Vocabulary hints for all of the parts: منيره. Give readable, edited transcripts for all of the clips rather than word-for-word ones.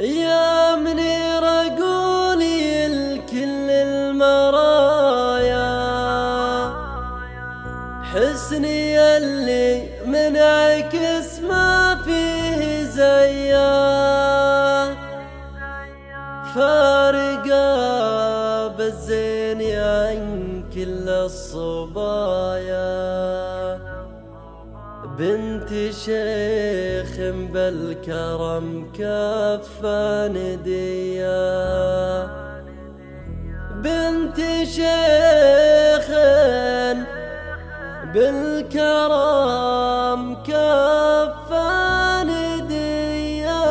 يا منيره قولي لكل المرايا حسني اللي منعكس ما فيه زيا، فارقة بالزين عن كل الصبايا، بنت شيخ بالكرم كفا نديا، بنت شيخ بالكرم كفا نديا.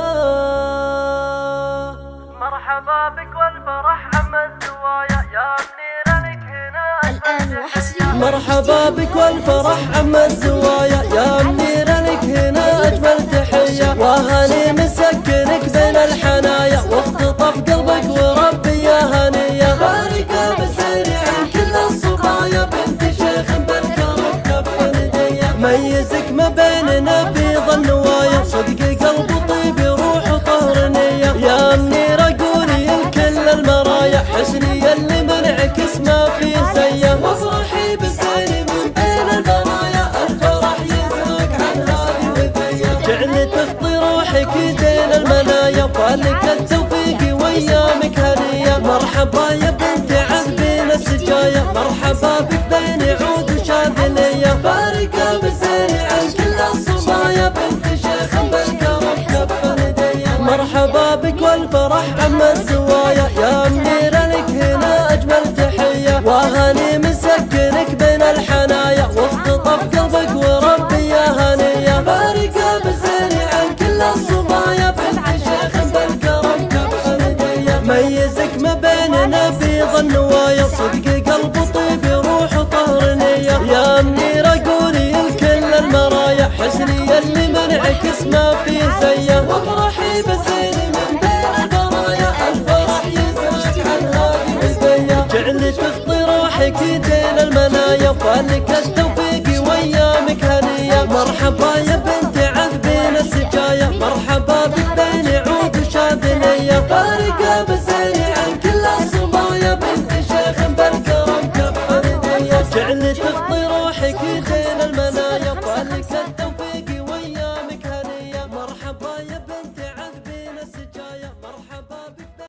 مرحبا بك والفرح عم الزوايا، يا منيره لك هنا الان وحشني. مرحبا بك والفرح عم الزوايا، يا منيره لك هنا اجمل تحيه، واهلي مسكنك بين الحنايا، واختطف قلبك وربي يا هنيه، فارقه بالزين عن كل الصبايا، بنت شيخ بالكرم كفا نديه، ميزك ما بيننا بيض النوايا، صدق قلب وطيب روح وطهر نيه، يا منيره قولي لكل المرايا حسني اللي منعكس ما في زيه، وافرحي بالزين من بين البرايا، الفرح يزهق عن هذي وذيه، جعل تخطي روحك دين المنايا، فالك التوفيق وايامك هنيه. مرحبا يا بنت عذبين السجايا، مرحبا بك بين عود وشاذليه، فارقه بالزين عن كل الصبايا، بنت شيخ بالكرم كفا نديه. مرحبا بك والفرح عم الزوايا، يا منيره لك هنا اجمل تحيه، واهلي مسكنك بين الحنايا، واختطف قلبك وربي يا هنيه، فارقه بالزين عن كل الصبايا، بنت شيخ بالكرم كفا نديه، ميزك ما بيننا بيض النوايا، صدق قلب وطيب روح وطهر نيه، يا منيره قولي لكل المرايا حسني اللي منعكس ما في زيه، وافرحي بالزين من بين البرايا، الفرح يزهق عن هذي وذيه، جعل تخطي روحك دين المنايا، فالك التوفيق وايامك هنيه. مرحبا يا